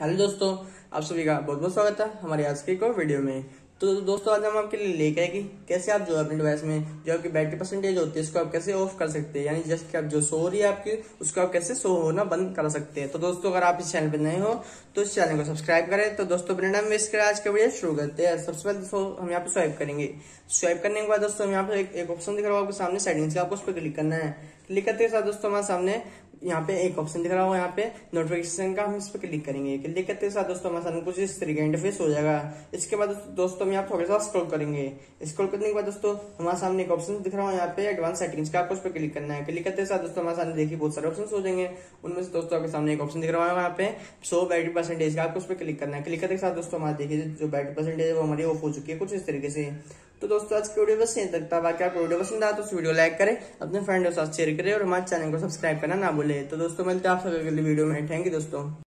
Hello दोस्तों, आप सभी का बहुत बहुत स्वागत है हमारे आज के एक और वीडियो में। तो दोस्तों आज हम आपके लिए लेके आए कि कैसे आप जो अपने डिवाइस में जो आपकी बैटरी परसेंटेज होती है उसको आप कैसे ऑफ कर सकते हैं, यानी जस्ट कि आप जो शो हो रही है आपकी उसको आप कैसे शो होना बंद कर सकते हैं। तो दोस्तों अगर आप इस चैनल पे नए हो तो इस चैनल को सब्सक्राइब करें। तो दोस्तों बिना टाइम वेस्ट कर आज का वीडियो शुरू करते हैं। सबसे पहले दोस्तों हम यहाँ पे स्वाइप करेंगे। स्वाइप करने के बाद दोस्तों हम यहाँ पे एक ऑप्शन दिख रहा होगा आपके सामने सेटिंग्स का, आपको उस पर क्लिक करना है। क्लिक करते के साथ दोस्तों हमारे सामने यहाँ पे एक ऑप्शन दिख रहा होगा यहाँ पे नोटिफिकेशन का, हम इस पर क्लिक करेंगे। क्लिक करते के साथ दोस्तों हमारे सामने कुछ इस तरीके का इंटरफेस हो जाएगा। इसके बाद दोस्तों हम यहाँ थोड़ा सा स्क्रॉल करेंगे। स्क्रॉल करने के बाद दोस्तों हमारे सामने एक ऑप्शन दिख रहा होगा यहाँ पे एडवांस सेटिंग्स का, आपको उस पर क्लिक करना है। क्लिक करते के साथ दोस्तों हमारे सामने देखिए बहुत सारे ऑप्शन हो जाएंगे। उनमें से दोस्तों आपके सामने एक ऑप्शन दिख रहा होगा यहाँ पे शो बैटरी परसेंटेज का, आपको उस पर क्लिक करना है। क्लिक करते के साथ दोस्तों हमारे देखिए जो बैटरी परसेंटेज है वो हमारी ऑफ हो चुकी है कुछ इस तरीके से। तो दोस्तों आज की वीडियो बस यहीं तक था। बाकी आपको वीडियो पसंद आया तो उस वीडियो लाइक करें, अपने फ्रेंड के साथ शेयर करें और हमारे चैनल को सब्सक्राइब करना ना भूलें। तो दोस्तों मिलते हैं आप सभी अगली वीडियो में। थैंक यू दोस्तों।